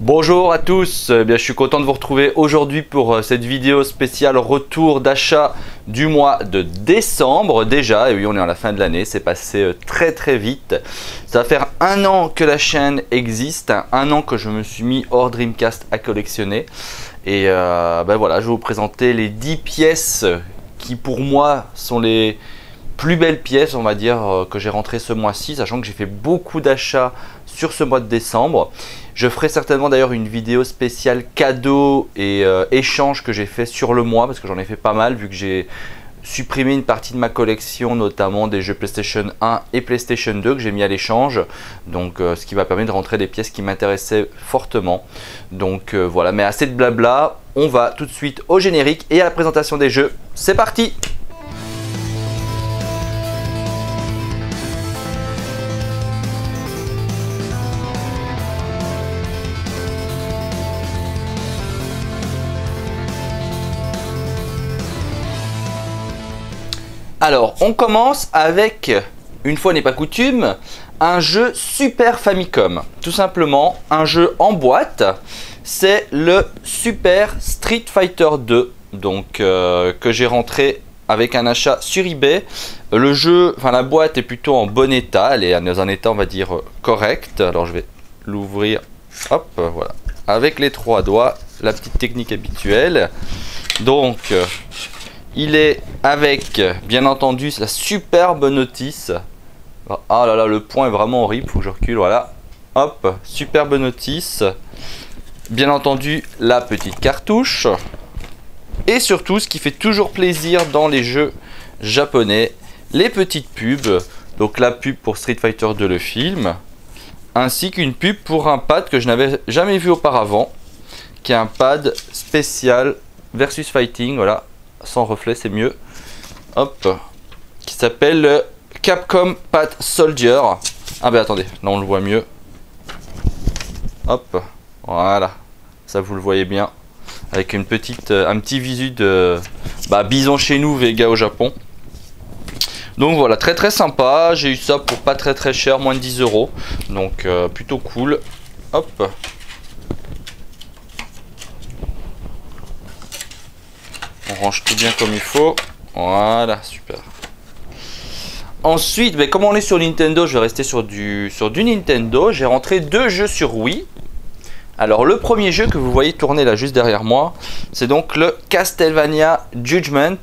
Bonjour à tous, je suis content de vous retrouver aujourd'hui pour cette vidéo spéciale retour d'achat du mois de décembre déjà. Et oui, on est à la fin de l'année, c'est passé très très vite. Ça va faire un an que la chaîne existe, un an que je me suis mis hors Dreamcast à collectionner. Et voilà, je vais vous présenter les 10 pièces qui pour moi sont les plus belles pièces, on va dire, que j'ai rentrées ce mois-ci, sachant que j'ai fait beaucoup d'achats sur ce mois de décembre. Je ferai certainement d'ailleurs une vidéo spéciale cadeau et échange que j'ai fait sur le mois, parce que j'en ai fait pas mal vu que j'ai supprimé une partie de ma collection, notamment des jeux PlayStation 1 et PlayStation 2 que j'ai mis à l'échange, donc ce qui va permettre de rentrer des pièces qui m'intéressaient fortement. Donc voilà, mais assez de blabla, on va tout de suite au générique et à la présentation des jeux. C'est parti! Alors, on commence avec, une fois n'est pas coutume, un jeu Super Famicom. Tout simplement, un jeu en boîte. C'est le Super Street Fighter 2, donc que j'ai rentré avec un achat sur eBay. Le jeu, enfin la boîte est plutôt en bon état, elle est dans un état on va dire correct. Alors je vais l'ouvrir, hop, voilà, avec les trois doigts, la petite technique habituelle. Donc... il est avec, bien entendu, la superbe notice. Ah là là, le point est vraiment horrible, faut que je recule, voilà. Hop, superbe notice. Bien entendu, la petite cartouche. Et surtout, ce qui fait toujours plaisir dans les jeux japonais, les petites pubs. Donc la pub pour Street Fighter 2, le film. Ainsi qu'une pub pour un pad que je n'avais jamais vu auparavant, qui est un pad spécial versus fighting, voilà. Sans reflet, c'est mieux. Hop. Qui s'appelle le Capcom Pat Soldier. Ah ben attendez, là on le voit mieux. Hop. Voilà. Ça vous le voyez bien. Avec une petite, un petit visu de Bison chez nous, Vega au Japon. Donc voilà, très très sympa. J'ai eu ça pour pas très très cher, moins de 10 €. Donc plutôt cool. Hop. On range tout bien comme il faut. Voilà, super. Ensuite, mais comme on est sur Nintendo, je vais rester sur du Nintendo. J'ai rentré 2 jeux sur Wii. Alors, le premier jeu que vous voyez tourner là juste derrière moi, c'est donc le Castlevania Judgment.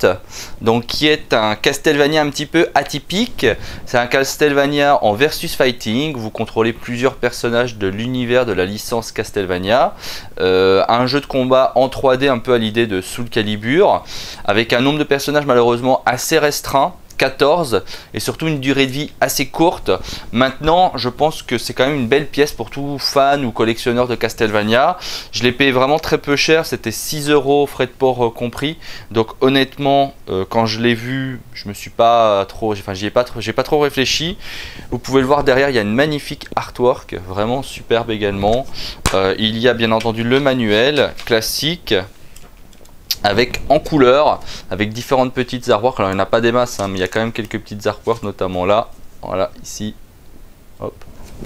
Donc, qui est un Castlevania un petit peu atypique. C'est un Castlevania en versus fighting. Vous contrôlez plusieurs personnages de l'univers de la licence Castlevania. Un jeu de combat en 3D un peu à l'idée de Soul Calibur. Avec un nombre de personnages malheureusement assez restreint. 14, et surtout une durée de vie assez courte. Maintenant, je pense que c'est quand même une belle pièce pour tout fan ou collectionneur de Castlevania. Je l'ai payé vraiment très peu cher, c'était 6 € frais de port compris. Donc honnêtement, quand je l'ai vu, je me suis pas trop, j'ai pas trop réfléchi. Vous pouvez le voir derrière, il y a une magnifique artwork, vraiment superbe également. Il y a bien entendu le manuel classique. Avec en couleur, avec différentes petites artworks. Alors il n'y en a pas des masses, hein, mais il y a quand même quelques petites artworks, notamment là, voilà, ici. Hop.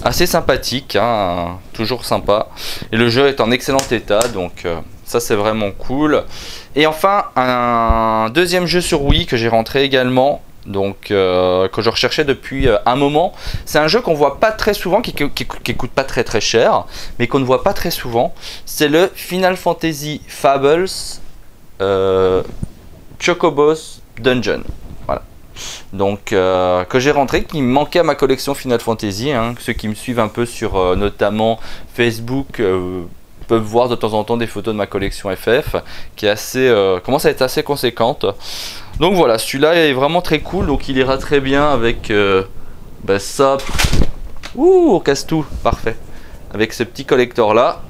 Assez sympathique, hein, toujours sympa. Et le jeu est en excellent état, donc ça c'est vraiment cool. Et enfin, un deuxième jeu sur Wii que j'ai rentré également. Donc que je recherchais depuis un moment. C'est un jeu qu'on voit pas très souvent, qui coûte pas très très cher, mais qu'on ne voit pas très souvent. C'est le Final Fantasy Fables Chocobos Dungeon, voilà. Donc que j'ai rentré, qui manquait à ma collection Final Fantasy, hein. Ceux qui me suivent un peu sur notamment Facebook peuvent voir de temps en temps des photos de ma collection FF, qui est assez, commence à être assez conséquente. Donc voilà, celui-là est vraiment très cool, donc il ira très bien avec ça. Ouh, on casse tout, parfait. Avec ce petit collector là,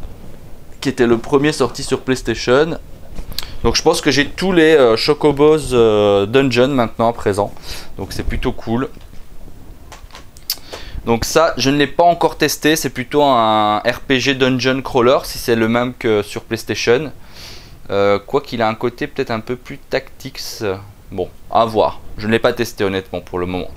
qui était le premier sorti sur PlayStation. Donc je pense que j'ai tous les Chocobos Dungeon maintenant à présent. Donc c'est plutôt cool. Donc ça, je ne l'ai pas encore testé. C'est plutôt un RPG Dungeon Crawler, si c'est le même que sur PlayStation. Quoi qu'il a un côté peut-être un peu plus tactique. Bon, à voir. Je ne l'ai pas testé honnêtement pour le moment.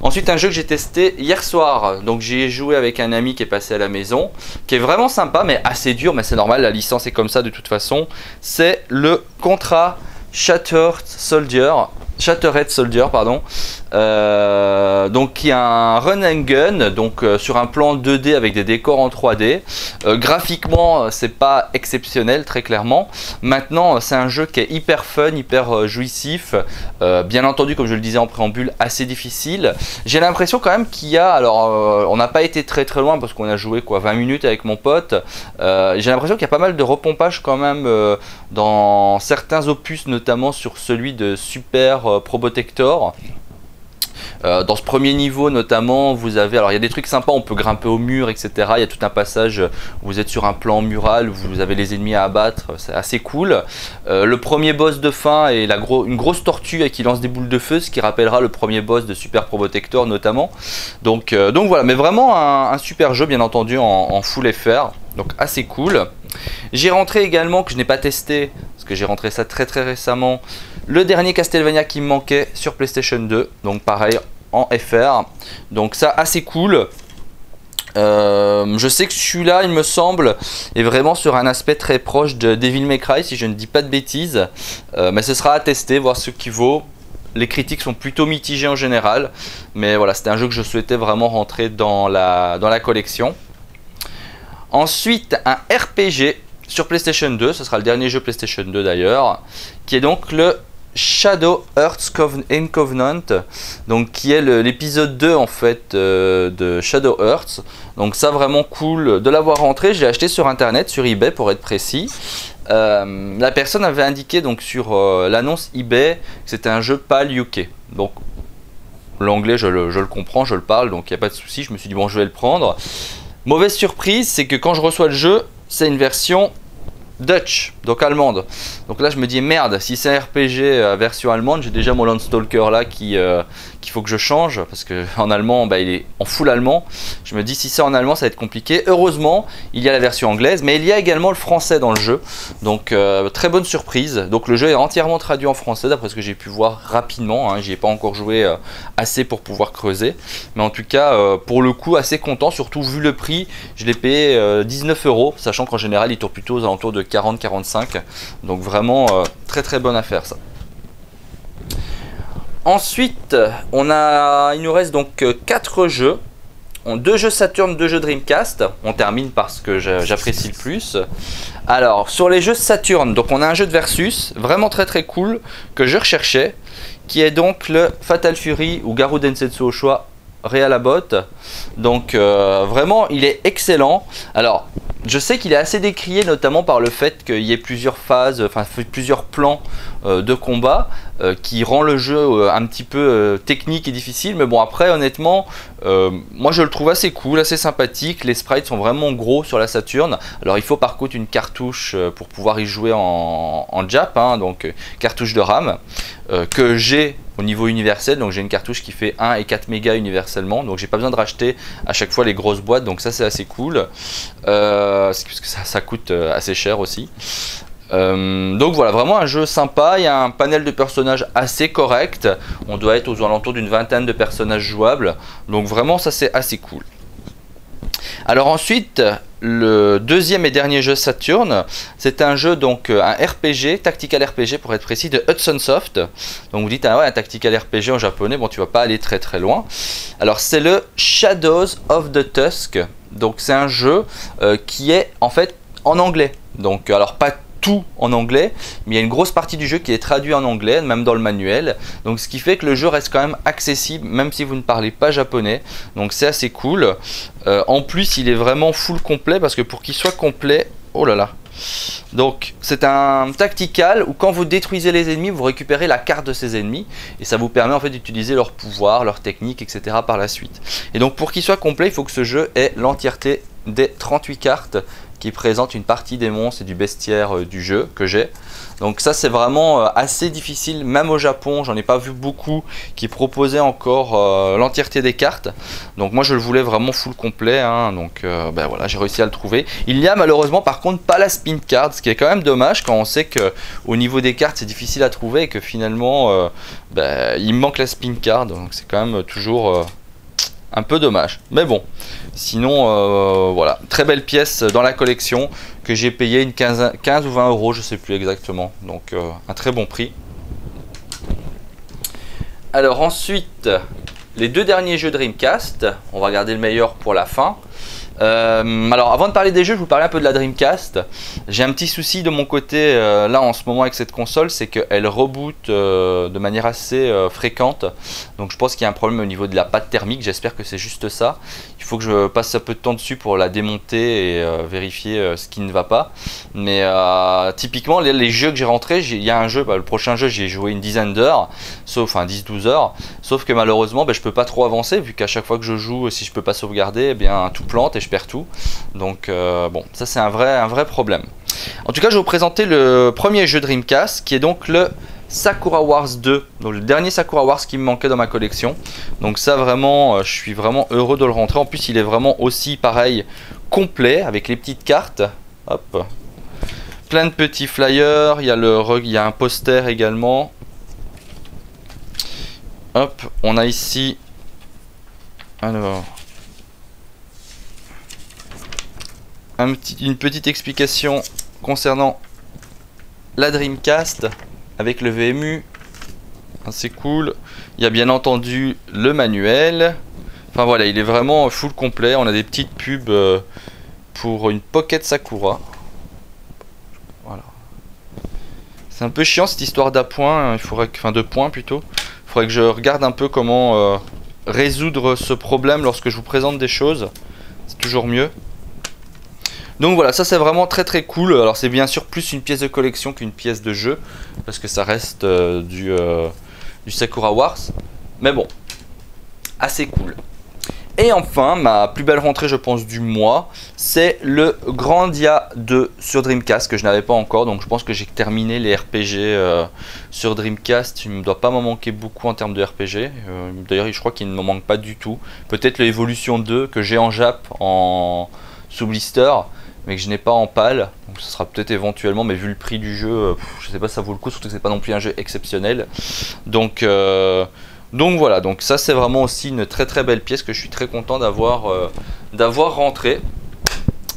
Ensuite, un jeu que j'ai testé hier soir, donc j'y ai joué avec un ami qui est passé à la maison, qui est vraiment sympa mais assez dur, mais c'est normal, la licence est comme ça de toute façon. C'est le Contra Shattered Soldier, donc qui est un run and gun, donc sur un plan 2D avec des décors en 3D. Graphiquement, c'est pas exceptionnel très clairement. Maintenant, c'est un jeu qui est hyper fun, hyper jouissif. Bien entendu, comme je le disais en préambule, assez difficile. J'ai l'impression quand même qu'il y a, alors on n'a pas été très loin parce qu'on a joué quoi 20 minutes avec mon pote. J'ai l'impression qu'il y a pas mal de repompage quand même dans certains opus, notamment sur celui de Super Probotector. Dans ce premier niveau notamment, vous avez, alors il y a des trucs sympas, on peut grimper au mur, etc. Il y a tout un passage où vous êtes sur un plan mural, où vous avez les ennemis à abattre, c'est assez cool. Le premier boss de fin est une grosse tortue et qui lance des boules de feu, ce qui rappellera le premier boss de Super Probotector notamment. Donc voilà, mais vraiment un super jeu bien entendu en full FR, donc assez cool. J'ai rentré également, que je n'ai pas testé, parce que j'ai rentré ça très récemment, le dernier Castlevania qui me manquait sur PlayStation 2, donc pareil en FR, donc ça assez cool. Je sais que celui-là, il me semble, est vraiment sur un aspect très proche de Devil May Cry, si je ne dis pas de bêtises, mais ce sera à tester, voir ce qu'il vaut. Les critiques sont plutôt mitigées en général, mais voilà, c'était un jeu que je souhaitais vraiment rentrer dans la collection. Ensuite, un RPG sur PlayStation 2, ce sera le dernier jeu PlayStation 2 d'ailleurs, qui est donc le Shadow Hearts and Covenant, donc qui est l'épisode 2 en fait de Shadow Hearts. Donc ça, vraiment cool de l'avoir rentré, je l'ai acheté sur internet, sur eBay pour être précis. La personne avait indiqué donc sur l'annonce eBay que c'était un jeu PAL UK, donc l'anglais je le comprends, je le parle, donc il n'y a pas de souci, je me suis dit bon je vais le prendre. Mauvaise surprise, c'est que quand je reçois le jeu, c'est une version Dutch, donc allemande. Donc là je me dis merde, si c'est un RPG version allemande, j'ai déjà mon Landstalker là qu'il faut que je change, parce qu'en allemand, bah, il est en full allemand. Je me dis si c'est en allemand ça va être compliqué. Heureusement il y a la version anglaise, mais il y a également le français dans le jeu. Donc très bonne surprise. Donc le jeu est entièrement traduit en français d'après ce que j'ai pu voir rapidement, hein. J'y ai pas encore joué assez pour pouvoir creuser. Mais en tout cas pour le coup assez content, surtout vu le prix. Je l'ai payé 19 €, sachant qu'en général il tourne plutôt aux alentours de 40-45. Donc vraiment très bonne affaire ça. Ensuite, il nous reste donc 4 jeux, 2 jeux Saturn, 2 jeux Dreamcast. On termine par ce que j'apprécie le plus. Alors, sur les jeux Saturn, donc on a un jeu de Versus, vraiment très cool, que je recherchais, qui est donc le Fatal Fury ou Garou Densetsu au choix, Réalabot. Donc vraiment, il est excellent. Alors, je sais qu'il est assez décrié, notamment par le fait qu'il y ait plusieurs phases, enfin plusieurs plans de combat, qui rend le jeu un petit peu technique et difficile. Mais bon, après honnêtement, moi je le trouve assez cool, assez sympathique. Les sprites sont vraiment gros sur la Saturn. Alors il faut par contre une cartouche pour pouvoir y jouer en Jap, hein, donc cartouche de RAM que j'ai au niveau universel, donc j'ai une cartouche qui fait 1 et 4 mégas universellement, donc j'ai pas besoin de racheter à chaque fois les grosses boîtes, donc ça c'est assez cool, parce que ça coûte assez cher aussi. Donc voilà, vraiment un jeu sympa, il y a un panel de personnages assez correct, on doit être aux alentours d'une vingtaine de personnages jouables, donc vraiment ça c'est assez cool. Alors ensuite, le deuxième et dernier jeu Saturn, c'est un jeu, donc un RPG, tactical RPG pour être précis, de Hudson Soft. Donc vous dites, ah ouais, un tactical RPG en japonais, bon tu vas pas aller très loin. Alors c'est le Shadows of the Tusk, donc c'est un jeu qui est en fait en anglais. Donc alors pas tout en anglais, mais il y a une grosse partie du jeu qui est traduit en anglais, même dans le manuel, donc ce qui fait que le jeu reste quand même accessible même si vous ne parlez pas japonais, donc c'est assez cool. En plus il est vraiment full complet, parce que pour qu'il soit complet, oh là là, donc c'est un tactical où quand vous détruisez les ennemis, vous récupérez la carte de ces ennemis et ça vous permet en fait d'utiliser leurs pouvoirs, leurs techniques, etc. par la suite. Et donc pour qu'il soit complet, il faut que ce jeu ait l'entièreté des 38 cartes qui présente une partie des monstres et du bestiaire du jeu que j'ai. Donc ça c'est vraiment assez difficile, même au Japon, j'en ai pas vu beaucoup qui proposaient encore l'entièreté des cartes. Donc moi je le voulais vraiment full complet, hein. Donc ben voilà, j'ai réussi à le trouver. Il n'y a malheureusement par contre pas la spin card, ce qui est quand même dommage quand on sait que au niveau des cartes c'est difficile à trouver et que finalement il manque la spin card, donc c'est quand même toujours un peu dommage, mais bon, sinon voilà, très belle pièce dans la collection que j'ai payé une 15 ou 20 euros, je sais plus exactement, donc un très bon prix. Alors ensuite, les deux derniers jeux Dreamcast, on va regarder le meilleur pour la fin. Alors avant de parler des jeux, je vous parlais un peu de la Dreamcast. J'ai un petit souci de mon côté là en ce moment avec cette console, c'est qu'elle reboot de manière assez fréquente. Donc je pense qu'il y a un problème au niveau de la pâte thermique, j'espère que c'est juste ça. Il faut que je passe un peu de temps dessus pour la démonter et vérifier ce qui ne va pas. Mais typiquement les jeux que j'ai rentrés, il y a un jeu, le prochain jeu j'ai joué une dizaine d'heures, sauf enfin 10-12 heures, sauf que malheureusement je peux pas trop avancer vu qu'à chaque fois que je joue, si je peux pas sauvegarder, eh bien tout plante et je perds tout. Donc bon, ça c'est un vrai problème. En tout cas, je vais vous présenter le premier jeu Dreamcast qui est donc le Sakura Wars 2, donc le dernier Sakura Wars qui me manquait dans ma collection. Donc ça vraiment, je suis vraiment heureux de le rentrer. En plus, il est vraiment aussi pareil, complet avec les petites cartes. Hop, plein de petits flyers. Il y a un poster également. Hop, on a ici. Alors. Une petite explication concernant la Dreamcast avec le VMU. C'est cool. Il y a bien entendu le manuel. Enfin voilà, il est vraiment full complet. On a des petites pubs pour une Pocket Sakura. Voilà. C'est un peu chiant cette histoire d'appoint. Il faudrait que... Enfin de points plutôt. Il faudrait que je regarde un peu comment résoudre ce problème lorsque je vous présente des choses. C'est toujours mieux. Donc voilà, ça c'est vraiment très très cool. Alors c'est bien sûr plus une pièce de collection qu'une pièce de jeu, parce que ça reste du Sakura Wars. Mais bon, assez cool. Et enfin, ma plus belle rentrée je pense du mois, c'est le Grandia 2 sur Dreamcast que je n'avais pas encore. Donc je pense que j'ai terminé les RPG sur Dreamcast. Il ne doit pas m'en manquer beaucoup en termes de RPG. D'ailleurs je crois qu'il ne m'en manque pas du tout. Peut-être l'Evolution 2 que j'ai en Jap en sous-blister, mais que je n'ai pas en PAL, donc ce sera peut-être éventuellement, mais vu le prix du jeu, je sais pas si ça vaut le coup, surtout que c'est pas non plus un jeu exceptionnel. Donc voilà, donc ça c'est vraiment aussi une très très belle pièce que je suis très content d'avoir rentrée.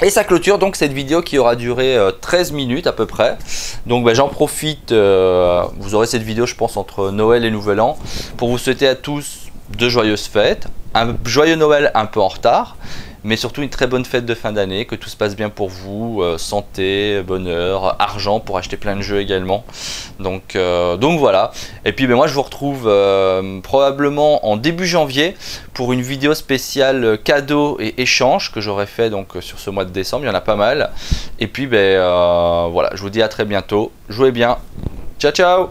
Et ça clôture donc cette vidéo qui aura duré 13 minutes à peu près. Donc j'en profite, vous aurez cette vidéo je pense entre Noël et Nouvel An, pour vous souhaiter à tous de joyeuses fêtes, un joyeux Noël un peu en retard, mais surtout une très bonne fête de fin d'année, que tout se passe bien pour vous, santé, bonheur, argent pour acheter plein de jeux également. Donc voilà, et puis moi je vous retrouve probablement en début janvier pour une vidéo spéciale cadeaux et échanges que j'aurai fait donc sur ce mois de décembre, il y en a pas mal. Et puis voilà, je vous dis à très bientôt, jouez bien, ciao ciao.